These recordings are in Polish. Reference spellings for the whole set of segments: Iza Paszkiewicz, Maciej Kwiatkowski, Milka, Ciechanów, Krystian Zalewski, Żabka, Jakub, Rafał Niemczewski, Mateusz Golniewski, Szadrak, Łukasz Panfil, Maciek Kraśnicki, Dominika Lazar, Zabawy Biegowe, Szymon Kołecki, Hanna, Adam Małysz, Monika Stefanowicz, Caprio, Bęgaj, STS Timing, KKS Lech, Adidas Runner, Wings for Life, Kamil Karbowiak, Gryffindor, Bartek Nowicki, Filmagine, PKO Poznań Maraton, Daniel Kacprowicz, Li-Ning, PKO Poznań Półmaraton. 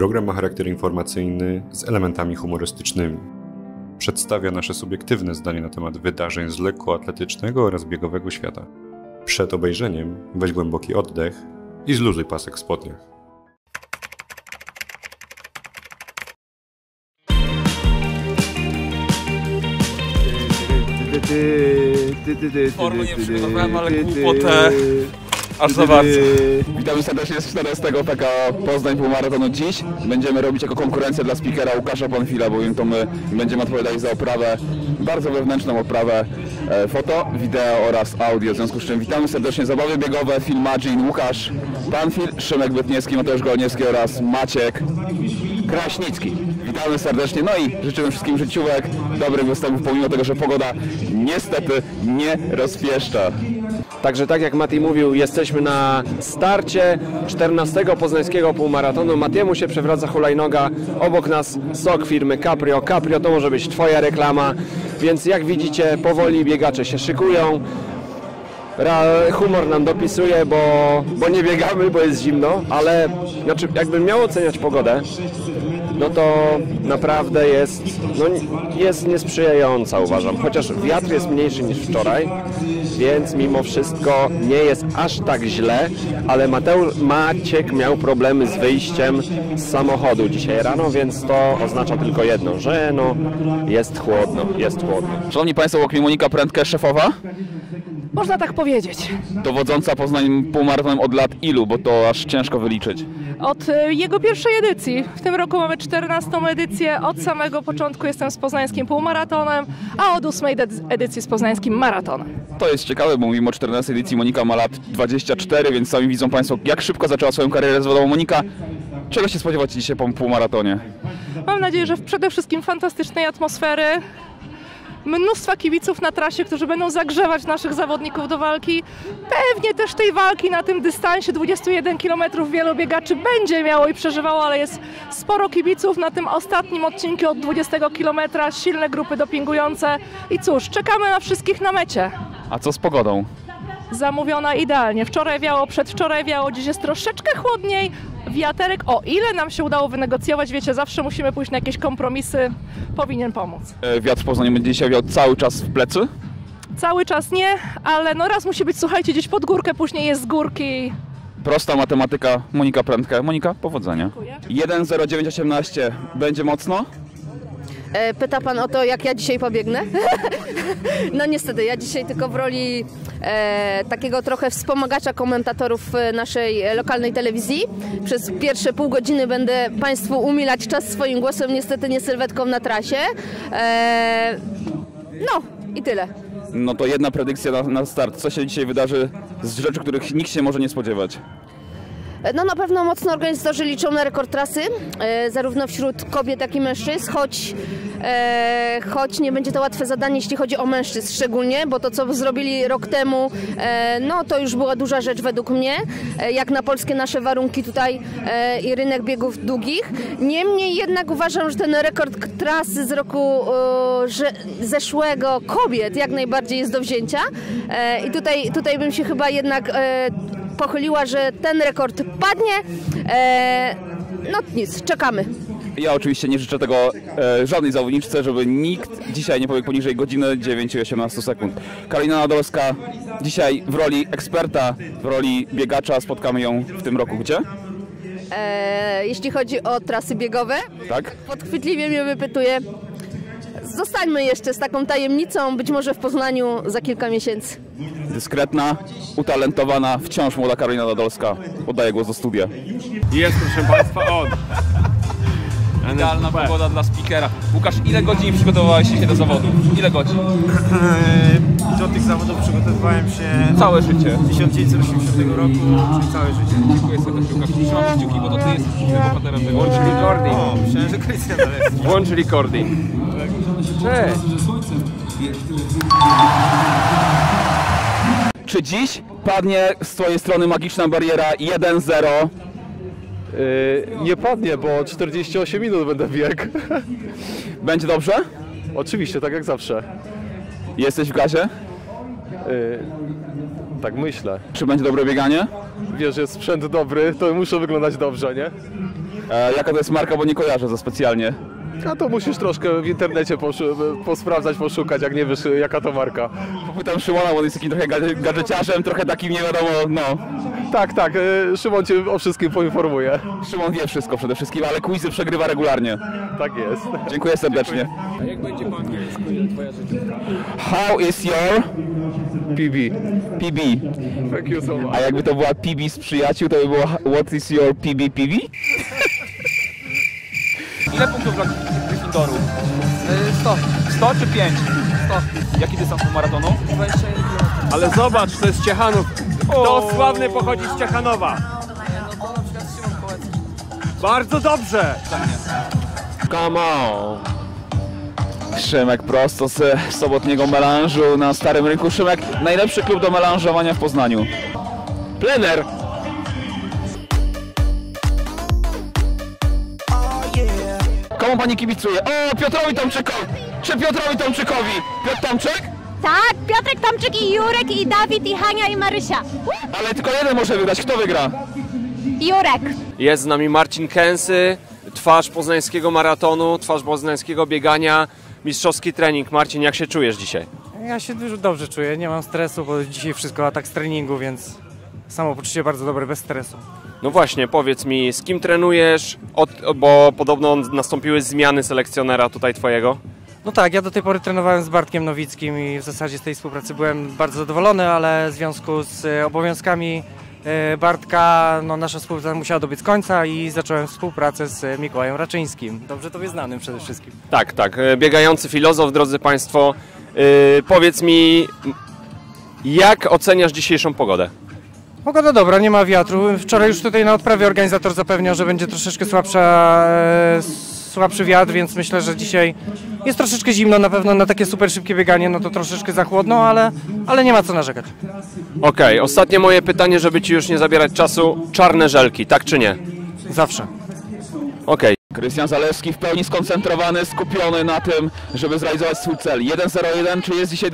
Program ma charakter informacyjny z elementami humorystycznymi. Przedstawia nasze subiektywne zdanie na temat wydarzeń z lekkoatletycznego oraz biegowego świata. Przed obejrzeniem weź głęboki oddech i zluzuj pasek w spodniach. Formy nie przygotowałem, ale głupotę. Aż za bardzo. Witamy serdecznie z 14 PKO Poznań Półmaratonu. Dziś będziemy robić jako konkurencję dla speakera Łukasza Panfila, bowiem to my będziemy odpowiadać za oprawę, bardzo wewnętrzną oprawę foto, wideo oraz audio. W związku z czym witamy serdecznie Zabawy Biegowe, Filmagine, Łukasz Panfil, Szymek Bytniewski, Mateusz Golniewski oraz Maciek Kraśnicki. Witamy serdecznie, no i życzymy wszystkim życiówek, dobrych występów, pomimo tego, że pogoda niestety nie rozpieszcza. Także tak jak Mati mówił, jesteśmy na starcie 14 poznańskiego półmaratonu. Matiemu się przewraca hulajnoga, obok nas sok firmy Caprio. Caprio to może być twoja reklama, więc jak widzicie powoli biegacze się szykują. Humor nam dopisuje, bo nie biegamy, bo jest zimno, ale znaczy, jakbym miał oceniać pogodę, no to naprawdę jest, no, jest niesprzyjająca, uważam. Chociaż wiatr jest mniejszy niż wczoraj, więc mimo wszystko nie jest aż tak źle, ale Maciek miał problemy z wyjściem z samochodu dzisiaj rano, więc to oznacza tylko jedno, że no, jest chłodno, jest chłodno. Szanowni Państwo, obok mnie Monika Prędka, szefowa? Można tak powiedzieć. Dowodząca Poznań Półmaratonem od lat ilu, bo to aż ciężko wyliczyć. Od jego pierwszej edycji. W tym roku mamy 14. edycję. Od samego początku jestem z Poznańskim Półmaratonem, a od 8. edycji z Poznańskim Maratonem. To jest ciekawe, bo mówimy o 14. edycji. Monika ma lat 24, więc sami widzą Państwo, jak szybko zaczęła swoją karierę zawodową. Monika, czego się spodziewać dzisiaj po półmaratonie? Mam nadzieję, że przede wszystkim fantastycznej atmosfery. Mnóstwa kibiców na trasie, którzy będą zagrzewać naszych zawodników do walki. Pewnie też tej walki na tym dystansie 21 km wielu biegaczy będzie miało i przeżywało, ale jest sporo kibiców na tym ostatnim odcinku od 20 km. Silne grupy dopingujące i cóż, czekamy na wszystkich na mecie. A co z pogodą? Zamówiona idealnie. Wczoraj wiało, przedwczoraj wiało, dziś jest troszeczkę chłodniej. Wiaterek, o ile nam się udało wynegocjować, wiecie, zawsze musimy pójść na jakieś kompromisy, powinien pomóc. Wiatr w Poznaniu będzie dzisiaj wiał cały czas w plecy? Cały czas nie, ale no raz musi być, słuchajcie, gdzieś pod górkę, później jest z górki. Prosta matematyka, Monika Prędka. Monika, powodzenia. 1:09:18 będzie mocno? Pyta pan o to, jak ja dzisiaj pobiegnę? No niestety, ja dzisiaj tylko w roli takiego trochę wspomagacza komentatorów naszej lokalnej telewizji. Przez pierwsze pół godziny będę Państwu umilać czas swoim głosem, niestety nie sylwetką na trasie. No i tyle. No to jedna predykcja na start. Co się dzisiaj wydarzy z rzeczy, których nikt się może nie spodziewać? No na pewno mocno organizatorzy liczą na rekord trasy, zarówno wśród kobiet, jak i mężczyzn, choć nie będzie to łatwe zadanie, jeśli chodzi o mężczyzn szczególnie, bo to, co zrobili rok temu, no to już była duża rzecz według mnie, jak na polskie nasze warunki tutaj i rynek biegów długich. Niemniej jednak uważam, że ten rekord trasy z roku zeszłego kobiet jak najbardziej jest do wzięcia i tutaj bym się chyba jednak pochyliła, że ten rekord padnie. No nic, czekamy. Ja oczywiście nie życzę tego żadnej zawodniczce, żeby nikt dzisiaj nie pobiegł poniżej godziny 9:18. Karolina Nadolska dzisiaj w roli eksperta, w roli biegacza, spotkamy ją w tym roku gdzie? Jeśli chodzi o trasy biegowe, tak? Podchwytliwie mnie wypytuje. Zostańmy jeszcze z taką tajemnicą, być może w Poznaniu za kilka miesięcy. Dyskretna, utalentowana, wciąż młoda Karolina Nadolska. Oddaję głos do studia. Jest, proszę Państwa, on. Idealna pogoda dla speakera. Łukasz, ile godzin przygotowywałeś się do zawodów? Ile godzin? Do tych zawodów przygotowywałem się... Całe życie. 1980 roku, czyli całe życie. Dziękuję serdecznie, Łukasz. Trzymam kciuki, bo to Ty jesteś bohaterem tego. Włącz recording. O, myślałem, że Krystian Zalewski. Włącz recording. Cześć. Czy dziś padnie z Twojej strony magiczna bariera 1:0? Nie padnie, bo 48 minut będę biegł. Będzie dobrze? Oczywiście, tak jak zawsze. Jesteś w gazie? Tak myślę. Czy będzie dobre bieganie? Wiesz, jest sprzęt dobry, to muszę wyglądać dobrze, nie? Jaka to jest marka, bo nie kojarzę za specjalnie. A to musisz troszkę w internecie posprawdzać, poszukać, jak nie wiesz, jaka to marka. Popytam Szymona, bo on jest takim trochę gadżeciarzem, trochę takim nie wiadomo, no. Tak, tak, Szymon cię o wszystkim poinformuje. Szymon wie wszystko przede wszystkim, ale quizy przegrywa regularnie. Tak jest. Dziękuję serdecznie. A jak będzie po angielsku, twoja życiówka? How is your... PB. PB. Thank you so much. A jakby to była PB z przyjaciół, to by było what is your PB PB? Ile punktów dla Gryffindorów? 100. 100 czy 5? 100. Jaki dystans po maratonu? 21 km. Ale zobacz, to jest Ciechanów. To sławny pochodzi z Ciechanowa. No to na przykład Szymon Kołecki. Bardzo dobrze! Come on! Szymek prosto z sobotniego melanżu na Starym Rynku. Szymek, najlepszy klub do melanżowania w Poznaniu. Plener! Komu pani kibicuje? O, Piotrowi Tomczykowi! Czy Piotrowi Tomczykowi? Piotr Tomczyk? Tak, Piotrek Tomczyk i Jurek, i Dawid, i Hania, i Marysia. Ale tylko jeden może wygrać. Kto wygra? Jurek. Jest z nami Marcin Kęsy, twarz poznańskiego maratonu, twarz poznańskiego biegania. Mistrzowski trening. Marcin, jak się czujesz dzisiaj? Ja się dużo dobrze czuję, nie mam stresu, bo dzisiaj wszystko atak z treningu, więc samopoczucie bardzo dobre, bez stresu. No właśnie, powiedz mi, z kim trenujesz, bo podobno nastąpiły zmiany selekcjonera tutaj twojego? No tak, ja do tej pory trenowałem z Bartkiem Nowickim i w zasadzie z tej współpracy byłem bardzo zadowolony, ale w związku z obowiązkami Bartka, no, nasza współpraca musiała dobiec końca i zacząłem współpracę z Mikołajem Raczyńskim. Dobrze tobie znanym przede wszystkim. Tak, tak. Biegający filozof, drodzy państwo. Powiedz mi, jak oceniasz dzisiejszą pogodę? Pogoda dobra, nie ma wiatru. Wczoraj już tutaj na odprawie organizator zapewniał, że będzie troszeczkę słabszy wiatr, więc myślę, że dzisiaj jest troszeczkę zimno, na pewno na takie super szybkie bieganie, no to troszeczkę za chłodno, ale nie ma co narzekać. Okej, ostatnie moje pytanie, żeby ci już nie zabierać czasu. Czarne żelki, tak czy nie? Zawsze. Okej. Krystian Zalewski w pełni skoncentrowany, skupiony na tym, żeby zrealizować swój cel. 1:01, czy jest dzisiaj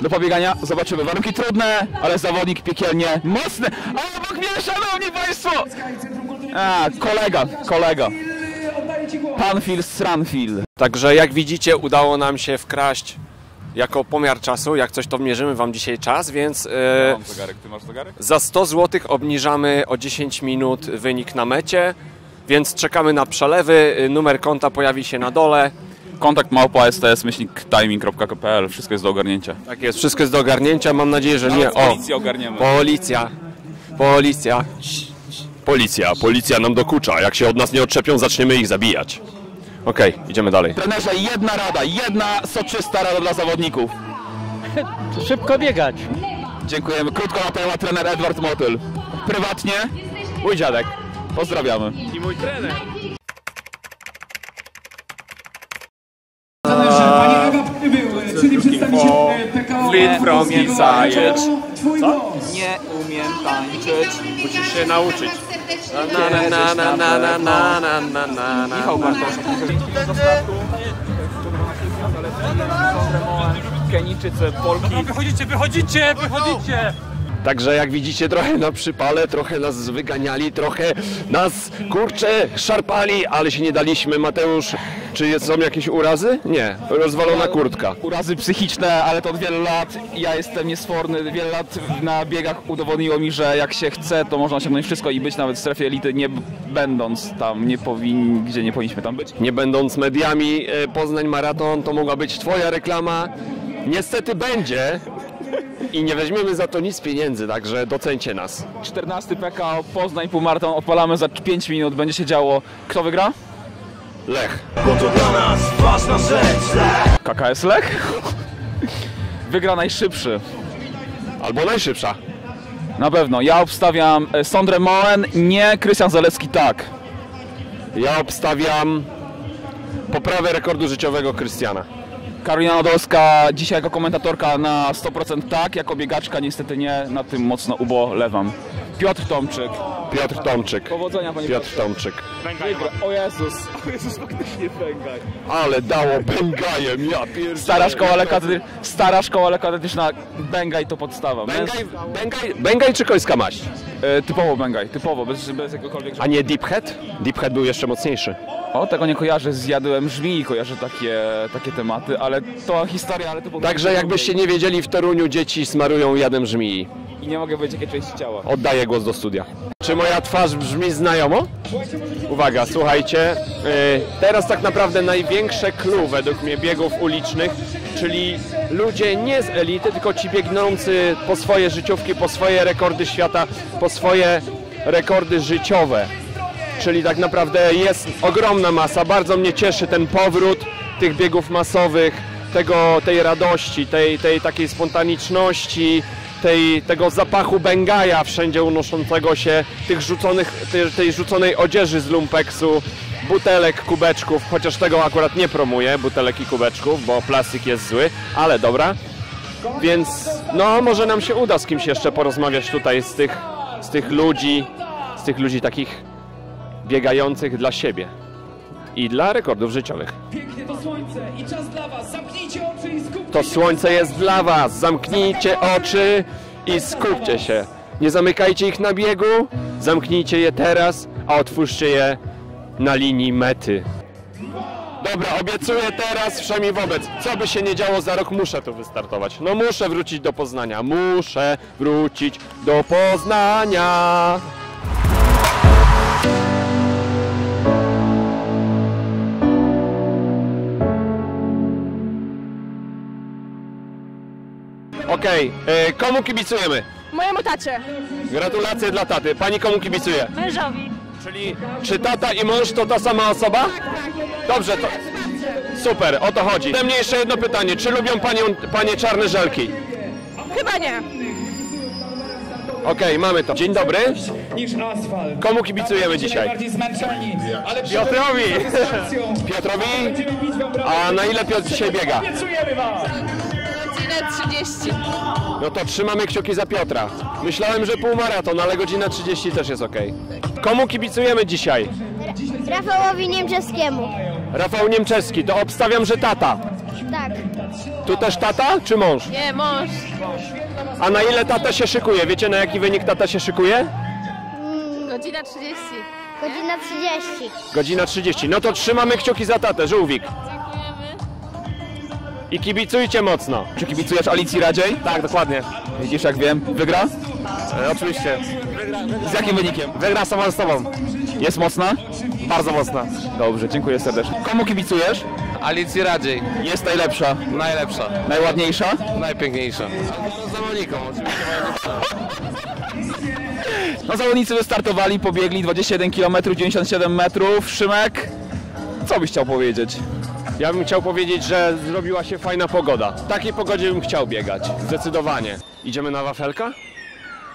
do pobiegania? Zobaczymy. Warunki trudne, ale zawodnik piekielnie mocny. A obok mnie, szanowni państwo! A, kolega. Panfil z Ranfil. Także jak widzicie, udało nam się wkraść jako pomiar czasu. Jak coś, to mierzymy wam dzisiaj czas, więc ja mam zegarek. Ty masz zegarek? Za 100 zł obniżamy o 10 minut wynik na mecie, więc czekamy na przelewy. Numer konta pojawi się na dole. Kontakt @sts-timing.pl. Wszystko jest do ogarnięcia. Tak jest, wszystko jest do ogarnięcia. Mam nadzieję, że nie. O, policję ogarniemy. Policja nam dokucza. Jak się od nas nie odczepią, zaczniemy ich zabijać. Okej, idziemy dalej. Trenerze, jedna soczysta rada dla zawodników. Szybko biegać. Dziękujemy. Krótko na temat trener Edward Motyl. Prywatnie, mój dziadek. Pozdrawiamy. I mój trener. Czyli przedstawi się PKO Polskiego Maratonu. Twój głos. Nie umiem tańczyć. Musisz się nauczyć. Michał Bartoszek. Kenijczycy, Polki. Wychodzicie! Także jak widzicie, trochę na przypale, trochę nas wyganiali, trochę nas, kurczę, szarpali, ale się nie daliśmy. Mateusz, czy są jakieś urazy? Nie, rozwalona kurtka. Urazy psychiczne, ale to od wielu lat. Ja jestem niesforny. Wiele lat na biegach udowodniło mi, że jak się chce, to można osiągnąć wszystko i być nawet w strefie elity, nie będąc tam, gdzie nie powinniśmy tam być. Nie będąc mediami Poznań Maraton, to mogła być twoja reklama. Niestety będzie. I nie weźmiemy za to nic pieniędzy, także docencie nas. 14 PKO Poznań Półmaraton, odpalamy za 5 minut, będzie się działo. Kto wygra? Lech. Bo to dla nas ważna rzecz, Lech. KKS Lech? Wygra najszybszy. Albo najszybsza. Na pewno, ja obstawiam Sondre Moen, nie, Krystian Zalewski tak. Ja obstawiam poprawę rekordu życiowego Krystiana. Karolina Nadolska dzisiaj jako komentatorka na 100% tak, jako biegaczka niestety nie, na tym mocno ubolewam. Piotr Tomczyk. Piotr Tomczyk. Powodzenia, panie Piotr Tomczyk. O Jezus. O Jezus, faktycznie Bęgaj. Ale dało Bęgajem, ja pierdolę. Stara szkoła lekkoatletyczna, Bęgaj to podstawa. Bęgaj czy końska maść? Typowo Bęgaj, typowo, bez jakiegokolwiek... A nie Deep Head? Deep Head był jeszcze mocniejszy. O, tego nie kojarzę, zjadłem żmii, kojarzę takie tematy, ale to historia, ale typowo... Także jakbyście nie wiedzieli, w Toruniu dzieci smarują jadem żmii. I nie mogę powiedzieć, jakie części ciała. Oddaję głos do studia. Czy moja twarz brzmi znajomo? Uwaga, słuchajcie. Teraz tak naprawdę największe clue według mnie biegów ulicznych, czyli ludzie nie z elity, tylko ci biegnący po swoje życiówki, po swoje rekordy świata, po swoje rekordy życiowe. Czyli tak naprawdę jest ogromna masa. Bardzo mnie cieszy ten powrót tych biegów masowych, tej radości, tej takiej spontaniczności, tego zapachu Bęgaja wszędzie unoszącego się, tej rzuconej odzieży z lumpeksu, butelek, kubeczków, chociaż tego akurat nie promuję, butelek i kubeczków, bo plastik jest zły, ale dobra. Więc no może nam się uda z kimś jeszcze porozmawiać tutaj z tych ludzi takich biegających dla siebie i dla rekordów życiowych. Pięknie to słońce i czas dla was. Zamknijcie oczy i skupcie się. To słońce jest dla was. Zamknijcie oczy i skupcie się. Nie zamykajcie ich na biegu. Zamknijcie je teraz, a otwórzcie je na linii mety. Dobra, obiecuję teraz wszemi wobec. Co by się nie działo za rok, muszę tu wystartować. No muszę wrócić do Poznania. Muszę wrócić do Poznania. Okej, komu kibicujemy? Mojemu tacie. Gratulacje dla taty. Pani komu kibicuje? Mężowi. Czyli czy tata i mąż to ta sama osoba? Tak. Dobrze, to... Super, o to chodzi. Ode mnie jeszcze jedno pytanie. Czy lubią panie czarne żelki? Chyba nie. Okej, mamy to. Dzień dobry. Komu kibicujemy dzisiaj? Piotrowi. Piotrowi? A na ile Piotr dzisiaj biega? 30. No to trzymamy kciuki za Piotra. Myślałem, że półmaraton, ale godzina 30 też jest okej. Komu kibicujemy dzisiaj? Rafałowi Niemczewskiemu. Rafał Niemczewski, to obstawiam, że tata. Tak. Tu też tata czy mąż? Nie, mąż. A na ile tata się szykuje? Wiecie, na jaki wynik tata się szykuje? Godzina 30. Godzina 30. Godzina 30. No to trzymamy kciuki za tatę, żółwik. I kibicujcie mocno. Czy kibicujesz Alicji Radziej? Tak, dokładnie. Widzisz, jak wiem. Wygra? Oczywiście. Z jakim wynikiem? Wygra sama z tobą. Jest mocna? Bardzo mocna. Dobrze, dziękuję serdecznie. Komu kibicujesz? Alicji Radziej. Jest najlepsza. Najlepsza. Najładniejsza? Najpiękniejsza. Za Moniką, oczywiście najlepsza. No zawodnicy wystartowali, pobiegli 21 km, 97 metrów. Szymek, co byś chciał powiedzieć? Ja bym chciał powiedzieć, że zrobiła się fajna pogoda. W takiej pogodzie bym chciał biegać, zdecydowanie. Idziemy na wafelka?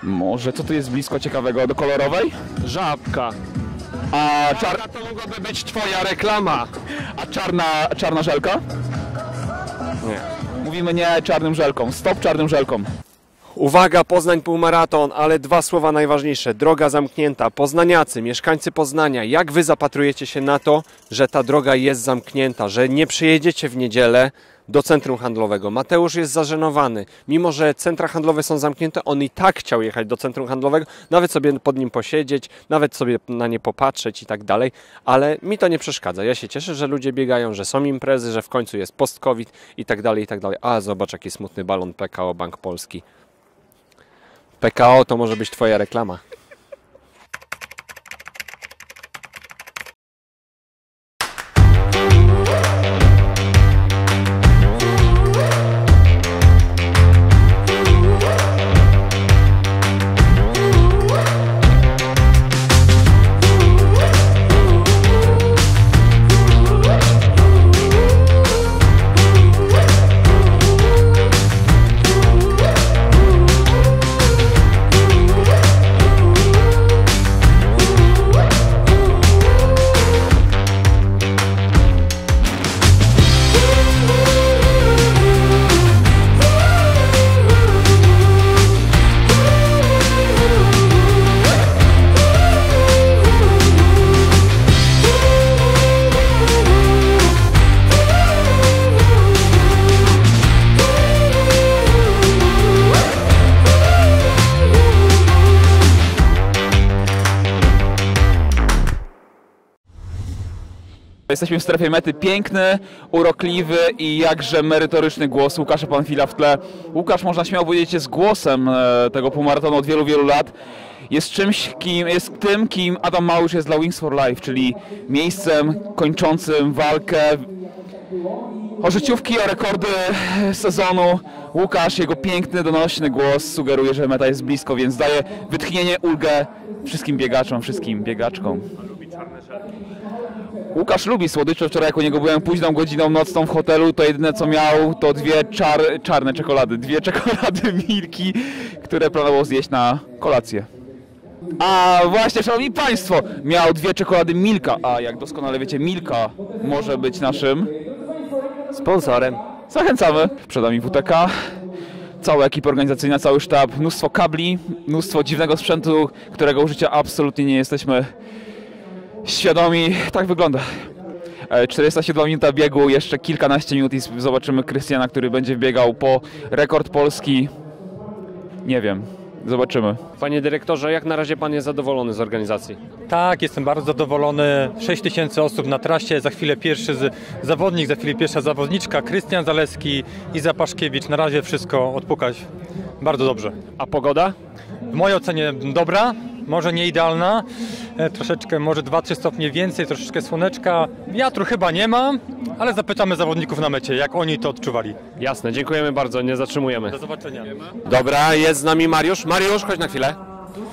Może, co tu jest blisko ciekawego? Do kolorowej? Żabka. A czarna to mogłaby być twoja reklama. A czarna żelka? Nie. Mówimy nie czarnym żelkom. Stop czarnym żelkom. Uwaga, Poznań półmaraton, ale dwa słowa najważniejsze. Droga zamknięta. Poznaniacy, mieszkańcy Poznania, jak wy zapatrujecie się na to, że ta droga jest zamknięta, że nie przyjedziecie w niedzielę do centrum handlowego? Mateusz jest zażenowany. Mimo że centra handlowe są zamknięte, on i tak chciał jechać do centrum handlowego, nawet sobie pod nim posiedzieć, nawet sobie na nie popatrzeć i tak dalej, ale mi to nie przeszkadza. Ja się cieszę, że ludzie biegają, że są imprezy, że w końcu jest post-covid i tak dalej, i tak dalej. A zobacz, jaki smutny balon PKO Bank Polski. PKO to może być twoja reklama. Jesteśmy w strefie mety. Piękny, urokliwy i jakże merytoryczny głos Łukasza Panfila w tle. Łukasz, można śmiało powiedzieć, jest głosem tego półmaratonu od wielu, wielu lat. Jest czymś, jest tym, kim Adam Małysz jest dla Wings for Life, czyli miejscem kończącym walkę o życiówki, o rekordy sezonu. Łukasz, jego piękny, donośny głos sugeruje, że meta jest blisko, więc daje wytchnienie, ulgę wszystkim biegaczom, wszystkim biegaczkom. Łukasz lubi słodycze. Wczoraj jak u niego byłem późną godziną nocną w hotelu, to jedyne co miał to dwie czarne czekolady. Dwie czekolady Milki, które planował zjeść na kolację. A właśnie, szanowni państwo, miał dwie czekolady Milka. A jak doskonale wiecie, Milka może być naszym sponsorem. Zachęcamy. Przed nami WTK. Cała ekipa organizacyjna, cały sztab. Mnóstwo kabli, mnóstwo dziwnego sprzętu, którego użycia absolutnie nie jesteśmy świadomi. Tak wygląda. 47 minuta biegu, jeszcze kilkanaście minut i zobaczymy Krystiana, który będzie biegał po rekord Polski. Nie wiem. Zobaczymy. Panie dyrektorze, jak na razie pan jest zadowolony z organizacji? Tak, jestem bardzo zadowolony. 6 tysięcy osób na trasie, za chwilę pierwszy zawodnik, za chwilę pierwsza zawodniczka, Krystian Zalewski, Iza Paszkiewicz. Na razie wszystko odpukać bardzo dobrze. A pogoda? W mojej ocenie dobra, może nie idealna. Troszeczkę, może 2-3 stopnie więcej, troszeczkę słoneczka. Wiatru chyba nie ma, ale zapytamy zawodników na mecie, jak oni to odczuwali. Jasne, dziękujemy bardzo, nie zatrzymujemy. Do zobaczenia. Dobra, jest z nami Mariusz. Mariusz, chodź na chwilę.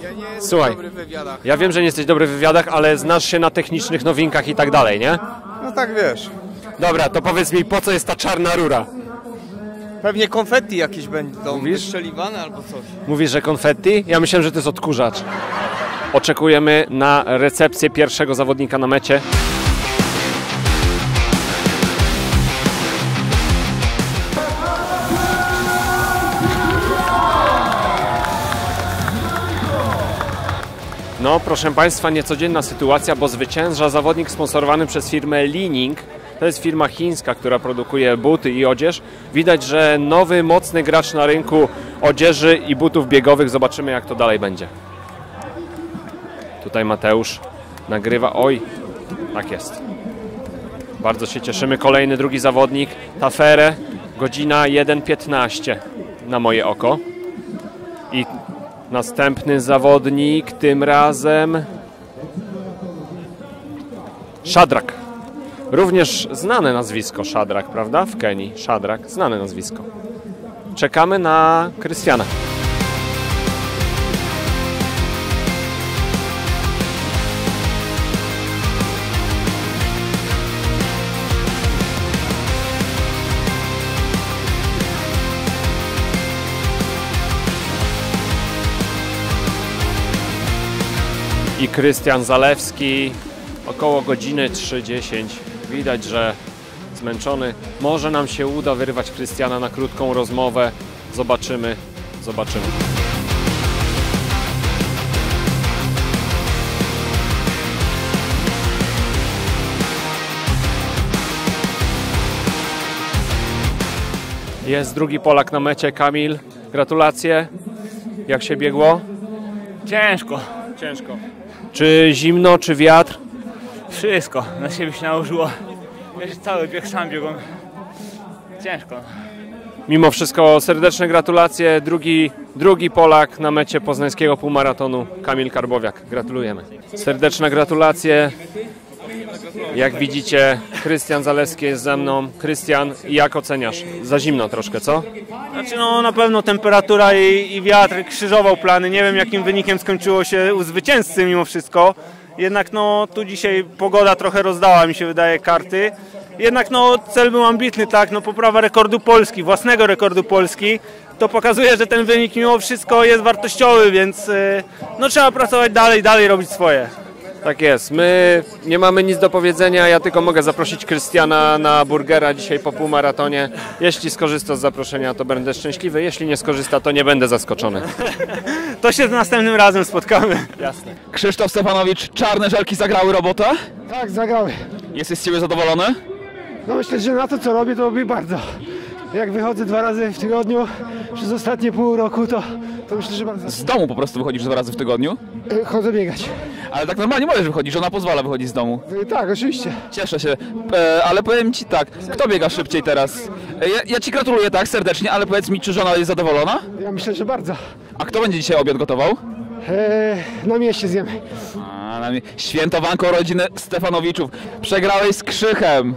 Ja nie jestem dobry w wywiadach. Ja wiem, że nie jesteś dobry w wywiadach, ale znasz się na technicznych nowinkach i tak dalej, nie? No tak, wiesz. Dobra, to powiedz mi, po co jest ta czarna rura? Pewnie konfetti jakieś będą wystrzeliwane albo coś. Mówisz, że konfetti? Ja myślałem, że to jest odkurzacz. Oczekujemy na recepcję pierwszego zawodnika na mecie. No, proszę państwa, niecodzienna sytuacja, bo zwycięża zawodnik sponsorowany przez firmę Li-Ning. To jest firma chińska, która produkuje buty i odzież. Widać, że nowy, mocny gracz na rynku odzieży i butów biegowych. Zobaczymy, jak to dalej będzie. Tutaj Mateusz nagrywa. Oj, tak jest. Bardzo się cieszymy. Kolejny, drugi zawodnik. Taferę, godzina 1:15 na moje oko. I następny zawodnik, tym razem Szadrak. Również znane nazwisko Szadrak, prawda? W Kenii. Szadrak, znane nazwisko. Czekamy na Krystiana. I Krystian Zalewski, około godziny 3:10. Widać, że zmęczony. Może nam się uda wyrwać Krystiana na krótką rozmowę. Zobaczymy, zobaczymy. Jest drugi Polak na mecie, Kamil. Gratulacje. Jak się biegło? Ciężko. Ciężko. Czy zimno, czy wiatr? Wszystko na siebie się nałożyło. Wiesz, cały bieg sam biegłem. Ciężko. Mimo wszystko serdeczne gratulacje. Drugi Polak na mecie poznańskiego półmaratonu, Kamil Karbowiak. Gratulujemy. Serdeczne gratulacje. Jak widzicie, Krystian Zalewski jest ze mną. Krystian, jak oceniasz? Za zimno troszkę, co? Znaczy, no na pewno temperatura i wiatr krzyżował plany. Nie wiem, jakim wynikiem skończyło się u zwycięzcy mimo wszystko. Jednak no tu dzisiaj pogoda trochę rozdała, mi się wydaje, karty. Jednak no cel był ambitny, tak, no poprawa rekordu Polski, własnego rekordu Polski. To pokazuje, że ten wynik mimo wszystko jest wartościowy, więc no trzeba pracować dalej, robić swoje. Tak jest, my nie mamy nic do powiedzenia, ja tylko mogę zaprosić Krystiana na burgera dzisiaj po półmaratonie. Jeśli skorzysta z zaproszenia, to będę szczęśliwy, jeśli nie skorzysta, to nie będę zaskoczony. To się następnym razem spotkamy. Jasne. Krzysztof Stepanowicz, czarne żelki zagrały robotę? Tak, zagrały. Jesteś z siebie zadowolony? No myślę, że na to co robię, to robię bardzo. Jak wychodzę dwa razy w tygodniu przez ostatnie pół roku, to myślę, że bardzo... Z domu po prostu wychodzisz dwa razy w tygodniu? Chodzę biegać. Ale tak normalnie możesz wychodzić, ona pozwala wychodzić z domu. Tak, oczywiście. Cieszę się, ale powiem ci tak, kto biega szybciej teraz? Ja ci gratuluję tak serdecznie, ale powiedz mi, czy żona jest zadowolona? Ja myślę, że bardzo. A kto będzie dzisiaj obiad gotował? Na mieście zjemy. Świętowanko rodziny Stefanowiczów. Przegrałeś z Krzychem.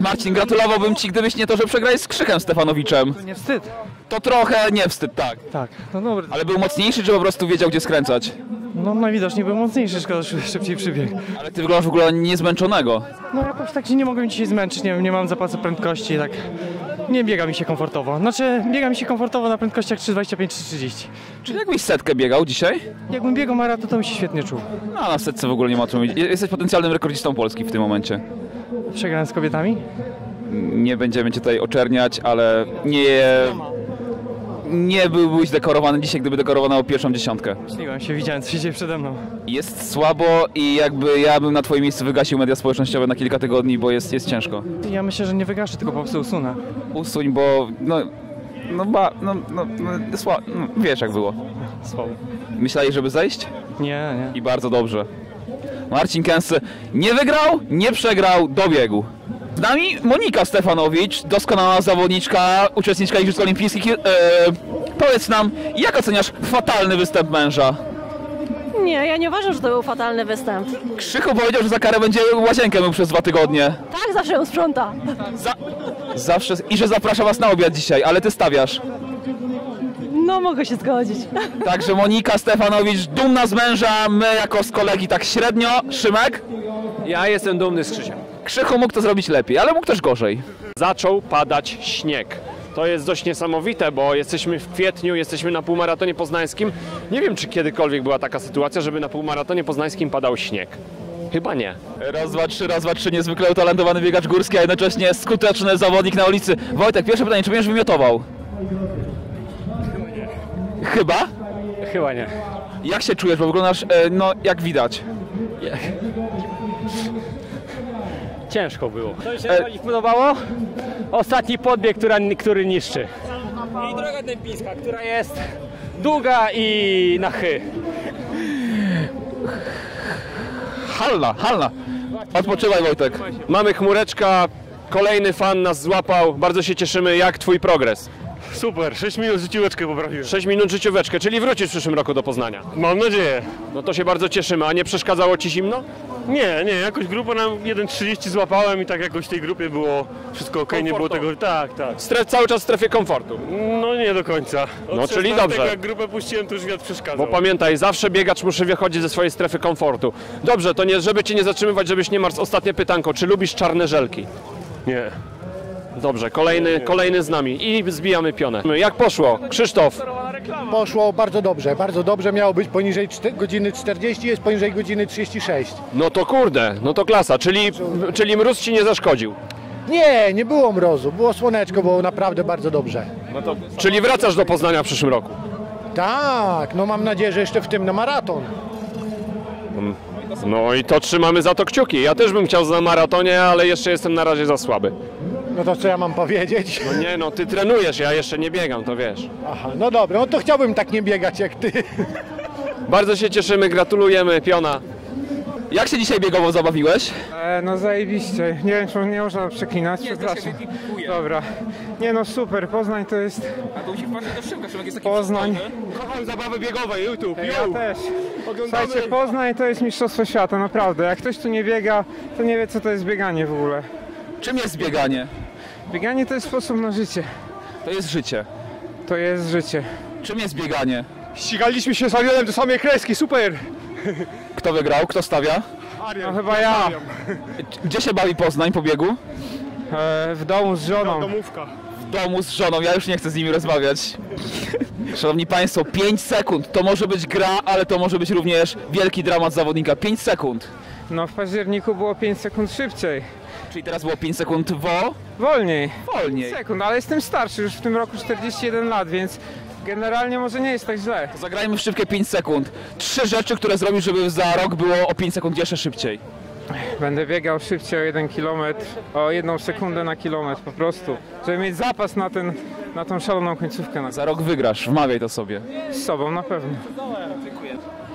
Marcin, gratulowałbym ci, gdybyś nie to, że przegrałeś z Krzychem Stefanowiczem. To nie wstyd. To trochę nie wstyd, tak. Tak, no dobra. Ale był mocniejszy, czy po prostu wiedział, gdzie skręcać? No najwidoczniej był mocniejszy, szkoda, że szybciej przybiegł. Ale ty wyglądasz w ogóle niezmęczonego. No jakoś tak się nie mogłem dzisiaj zmęczyć, nie wiem, nie mam zapasu prędkości, tak. Nie biega mi się komfortowo. Znaczy, biega mi się komfortowo na prędkościach 3,25, 3,30. Czyli jakbyś setkę biegał dzisiaj? Jakbym biegał maraton, to bym się świetnie czuł. No, na setce w ogóle nie ma co mówić. Jesteś potencjalnym rekordzistą Polski w tym momencie. Przegrałem z kobietami? Nie będziemy cię tutaj oczerniać, ale nie byłbyś dekorowany dzisiaj, gdyby dekorowano pierwszą dziesiątkę. Śniłem się, widziałem, co się dzieje przede mną. Jest słabo i jakby ja bym na twoim miejscu wygasił media społecznościowe na kilka tygodni, bo jest ciężko. Ja myślę, że nie wygaszę, tylko po prostu usunę. Usuń, bo wiesz jak było. Słabo. Myślałeś, żeby zejść? Nie. I bardzo dobrze. Marcin Kęsy nie wygrał, nie przegrał, dobiegł. Z nami Monika Stefanowicz, doskonała zawodniczka, uczestniczka Igrzysk Olimpijskich. Powiedz nam, jak oceniasz fatalny występ męża? Nie, ja nie uważam, że to był fatalny występ. Krzychu powiedział, że za karę będzie łazienkę mył przez 2 tygodnie. Tak, zawsze ją sprząta. Zawsze. I że zaprasza was na obiad dzisiaj, ale ty stawiasz. No, mogę się zgodzić. Także Monika Stefanowicz dumna z męża, my jako z kolegi tak średnio. Szymek? Ja jestem dumny z Krzysia. Krzychu mógł to zrobić lepiej, ale mógł też gorzej. Zaczął padać śnieg. To jest dość niesamowite, bo jesteśmy w kwietniu, jesteśmy na półmaratonie poznańskim. Nie wiem, czy kiedykolwiek była taka sytuacja, żeby na półmaratonie poznańskim padał śnieg. Chyba nie. Raz, dwa, trzy, niezwykle utalentowany biegacz górski, a jednocześnie skuteczny zawodnik na ulicy. Wojtek, pierwsze pytanie, czy będziesz wymiotował? Chyba? Chyba nie. Jak się czujesz, bo wyglądasz, no jak widać. Ciężko było. Co mi się podobało? Ostatni podbieg, który niszczy. I droga dębiska, która jest długa i na chy. Halna. Odpoczywaj, Wojtek. Mamy chmureczka, kolejny fan nas złapał. Bardzo się cieszymy. Jak twój progres? Super, 6 minut życióweczkę poprawiłem. 6 minut życióweczkę, czyli wrócisz w przyszłym roku do Poznania. Mam nadzieję. No to się bardzo cieszymy, a nie przeszkadzało ci zimno? Nie, jakoś grupa nam 1,30 złapałem i tak jakoś w tej grupie było wszystko okej, nie było tego... Tak. Cały czas w strefie komfortu. No nie do końca. No czyli dobrze. Jak grupę puściłem, to już wiatr przeszkadzał. Bo pamiętaj, zawsze biegacz musi wychodzić ze swojej strefy komfortu. Dobrze, to nie, żeby cię nie zatrzymywać, żebyś nie marzł. Ostatnie pytanko, czy lubisz czarne żelki? Nie. Dobrze, kolejny z nami i zbijamy pionę. Jak poszło, Krzysztof? Poszło bardzo dobrze, miało być poniżej godziny 40, jest poniżej godziny 36. No to kurde, no to klasa, czyli mróz ci nie zaszkodził? Nie, nie było mrozu, było słoneczko, było naprawdę bardzo dobrze. No to, czyli wracasz do Poznania w przyszłym roku? Tak, no mam nadzieję, że jeszcze w tym na maraton. No i to trzymamy za to kciuki, ja też bym chciał na maratonie, ale jeszcze jestem na razie za słaby. No to co ja mam powiedzieć? No nie, no ty trenujesz, ja jeszcze nie biegam, to wiesz. Aha, no dobra, no to chciałbym tak nie biegać jak ty. Bardzo się cieszymy, gratulujemy, piona. Jak się dzisiaj biegowo zabawiłeś? No zajebiście, nie wiem, czy nie można przeklinać, przepraszam. Dobra, nie no super, Poznań to jest... A to musi patrzeć do Szymka, Szymek jest taki... Poznań. Kocham zabawy biegowe, YouTube, ja też. Oglądamy. Słuchajcie, Poznań to jest mistrzostwo świata, naprawdę. Jak ktoś tu nie biega, to nie wie, co to jest bieganie w ogóle. Czym jest bieganie? Bieganie to jest sposób na życie. To jest życie. To jest życie. Czym jest bieganie? Ścigaliśmy się z Arionem do samej kreski, super! Kto wygrał? Kto stawia? Arion. No chyba ja. Gdzie się bawi Poznań po biegu? W domu z żoną. Domówka. W domu z żoną, ja już nie chcę z nimi rozmawiać. Szanowni Państwo, 5 sekund to może być gra, ale to może być również wielki dramat zawodnika. 5 sekund. No w październiku było 5 sekund szybciej. Czyli teraz było 5 sekund wolniej. Sekund, ale jestem starszy, już w tym roku 41 lat, więc generalnie może nie jest tak źle. To zagrajmy w szybkie 5 sekund. 3 rzeczy, które zrobisz, żeby za rok było o 5 sekund jeszcze szybciej. Będę biegał szybciej o 1 km, o 1 sekundę na kilometr po prostu, żeby mieć zapas na tą szaloną końcówkę. Za rok wygrasz, wmawiaj to sobie. Z sobą na pewno. Dziękuję.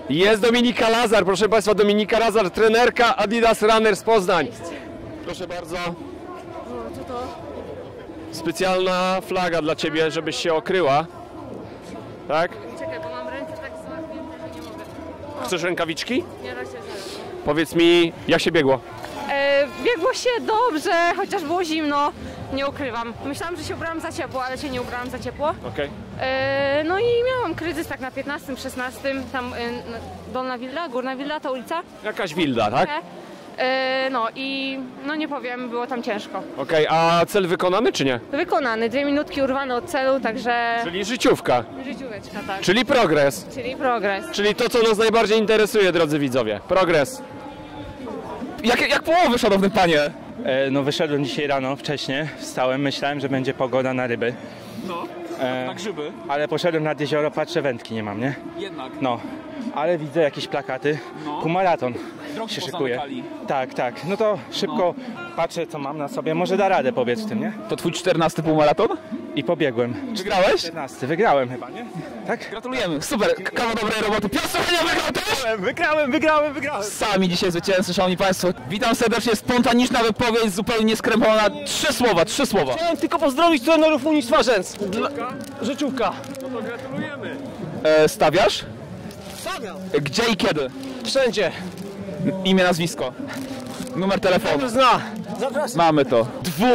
Jest Dominika Lazar, proszę Państwa, Dominika Lazar, trenerka Adidas Runner z Poznań. Proszę bardzo. Specjalna flaga dla Ciebie, żebyś się okryła. Tak? Czekaj, bo mam ręce tak zamknięte, że nie mogę. Chcesz rękawiczki? Nie, raczej nie. Powiedz mi, jak się biegło? Biegło się dobrze, chociaż było zimno, nie ukrywam. Myślałam, że się ubrałam za ciepło, ale się nie ubrałam za ciepło. Okay. No i miałam kryzys tak na 15, 16, tam Dolna Wilda, Górna Wilda to ulica. Jakaś Wilda, tak? No i no nie powiem, było tam ciężko. Okej, a cel wykonany czy nie? Wykonany, 2 minutki urwane od celu, także... Czyli życiówka. Życióweczka, tak. Czyli progres. Czyli progres. Czyli to, co nas najbardziej interesuje, drodzy widzowie. Progres. Jak połowy, szanowny panie? No wyszedłem dzisiaj rano, wcześnie, wstałem, myślałem, że będzie pogoda na ryby. No, na grzyby. Ale poszedłem nad jezioro, patrzę, wędki nie mam, nie? Jednak. No, ale widzę jakieś plakaty. No. Półmaraton się szykuje. Tak, tak. No to szybko patrzę, co mam na sobie. Może da radę pobiec w tym, nie? To twój 14 półmaraton? I pobiegłem. Wygrałeś? 14. Wygrałem chyba, nie? Tak? Gratulujemy. Super. Kawał dobrej roboty. Piotr wygrał też! Wygrałem. Sami dzisiaj zwycięzcy, szanowni państwo. Witam serdecznie. Spontaniczna wypowiedź, zupełnie nieskrępowana. 3 słowa. Chciałem tylko pozdrowić trenerów Unii Stwarzęc. Życiówka. No to gratulujemy. Stawiasz? Stawiam. Gdzie i kiedy? Wszędzie. Imię, nazwisko, numer telefonu. Zna. Mamy to. 2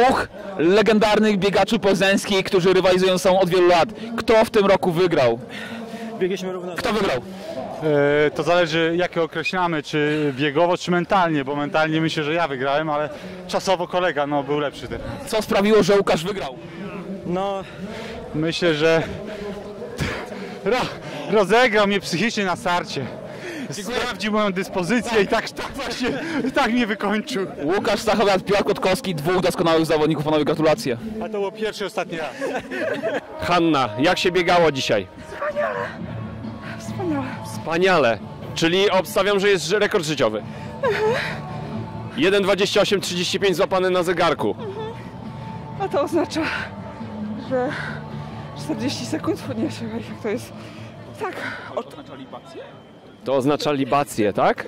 legendarnych biegaczy poznańskich, którzy rywalizują ze sobą od wielu lat. Kto w tym roku wygrał? Biegliśmy równo. Kto wygrał? To zależy, jakie określamy, czy biegowo, czy mentalnie, bo mentalnie myślę, że ja wygrałem, ale czasowo kolega był lepszy. Co sprawiło, że Łukasz wygrał? No, myślę, że rozegrał mnie psychicznie na starcie. Sprawdził moją dyspozycję i tak właśnie mnie wykończył. Łukasz Stachowiak, Piotr Kotkowski, 2 doskonałych zawodników, panowie gratulacje. A to było pierwszy i ostatni raz. Hanna, jak się biegało dzisiaj? Wspaniale. Wspaniale. Wspaniale. Czyli obstawiam, że jest rekord życiowy. 1:28:35 złapany na zegarku. A to oznacza, że 40 sekund podniesie, jak to jest. Tak. To oznacza libację, tak?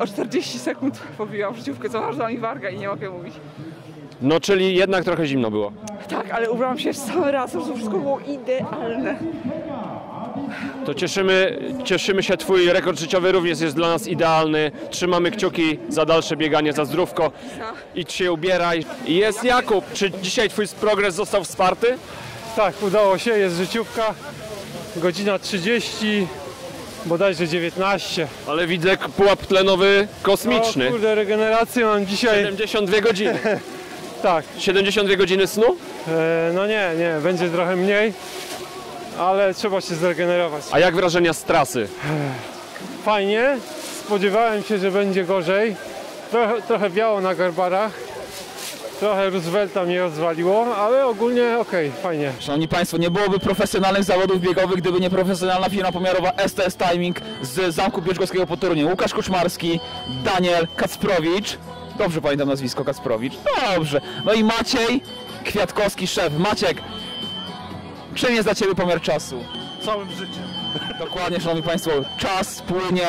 O 40 sekund pobiłam życiówkę, co ważna mi warga i nie mogę mówić. No, czyli jednak trochę zimno było. Tak, ale ubrałam się w cały raz, to wszystko było idealne. To cieszymy się, twój rekord życiowy również jest dla nas idealny. Trzymamy kciuki za dalsze bieganie, za zdrówko. Idź się ubieraj. Jest Jakub, czy dzisiaj twój progres został wsparty? Tak, udało się, jest życiówka. Godzina 30. Bodajże 19. Ale widzę pułap tlenowy kosmiczny. O kurde, regenerację mam dzisiaj. 72 godziny. Tak. 72 godziny snu? No nie, będzie trochę mniej, ale trzeba się zregenerować. A jak wrażenia z trasy? Fajnie. Spodziewałem się, że będzie gorzej. Trochę biało na garbarach. Trochę Roosevelta mnie rozwaliło, ale ogólnie okej, fajnie. Szanowni Państwo, nie byłoby profesjonalnych zawodów biegowych, gdyby nie profesjonalna firma pomiarowa STS Timing z Zamku Bierzgowskiego po Toruniu. Łukasz Kuczmarski, Daniel Kacprowicz, dobrze pamiętam nazwisko Kacprowicz, dobrze. No i Maciej Kwiatkowski, szef. Maciek, czym jest dla Ciebie pomiar czasu? Całym życiem. Dokładnie, szanowni Państwo, czas płynie.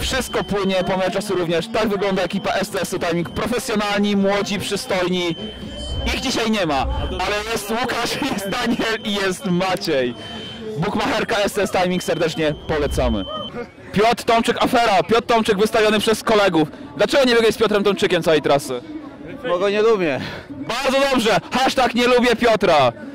Wszystko płynie, pomiar czasu również. Tak wygląda ekipa STS-u Timing. Profesjonalni, młodzi, przystojni. Ich dzisiaj nie ma, ale jest Łukasz, jest Daniel i jest Maciej. Bukmacherka STS Timing serdecznie polecamy. Piotr Tomczyk, afera. Piotr Tomczyk wystawiony przez kolegów. Dlaczego nie biegłeś z Piotrem Tomczykiem całej trasy? Bo go nie lubię. Bardzo dobrze. #nie lubię Piotra.